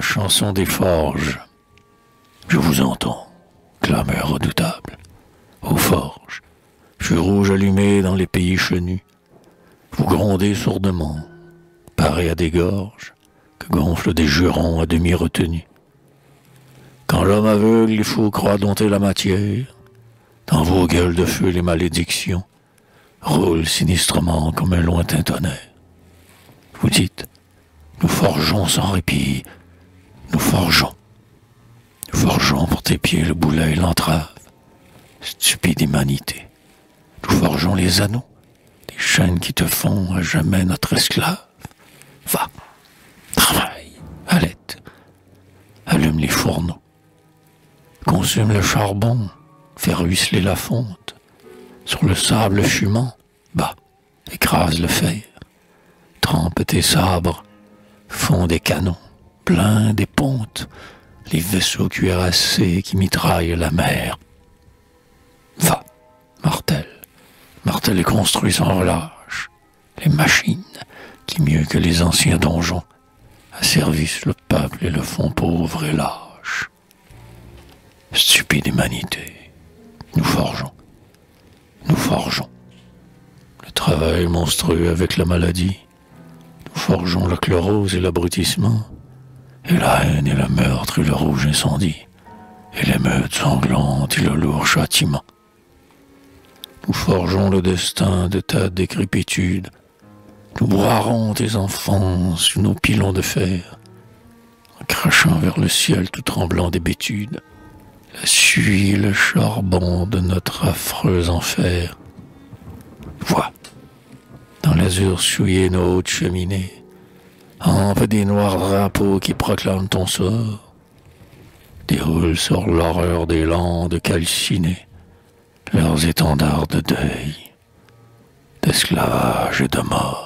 La chanson des forges. Je vous entends, clameur redoutable, aux forges, feux rouges allumés dans les pays chenus. Vous grondez sourdement, parés à des gorges que gonflent des jurons à demi retenus. Quand l'homme aveugle, il faut croire dompter la matière, dans vos gueules de feu les malédictions roulent sinistrement comme un lointain tonnerre. Vous dites, nous forgeons sans répit, nous forgeons. Nous forgeons pour tes pieds le boulet et l'entrave, stupide humanité. Nous forgeons les anneaux, les chaînes qui te font à jamais notre esclave. Va, travaille, allaite, allume les fourneaux, consume le charbon, fais ruisseler la fonte, sur le sable fumant, bats, écrase le fer, trempe tes sabres, fond des canons, plein des pontes, les vaisseaux cuirassés qui mitraillent la mer. Va, martel, martel et construis sans relâche, les machines qui, mieux que les anciens donjons, asservissent le peuple et le font pauvre et lâche. Stupide humanité, nous forgeons, nous forgeons. Le travail monstrueux avec la maladie, nous forgeons la chlorose et l'abrutissement, et la haine et le meurtre et le rouge incendie, et l'émeute sanglante et le lourd châtiment. Nous forgeons le destin de ta décrépitude, nous broierons tes enfants sous nos pilons de fer, en crachant vers le ciel tout tremblant d'hébétude, la suie et le charbon de notre affreux enfer. Vois, dans l'azur souillé nos hautes cheminées, hampe des noirs drapeaux qui proclament ton sort, déroule sur l'horreur des landes calcinées leurs étendards de deuil, d'esclavage et de mort.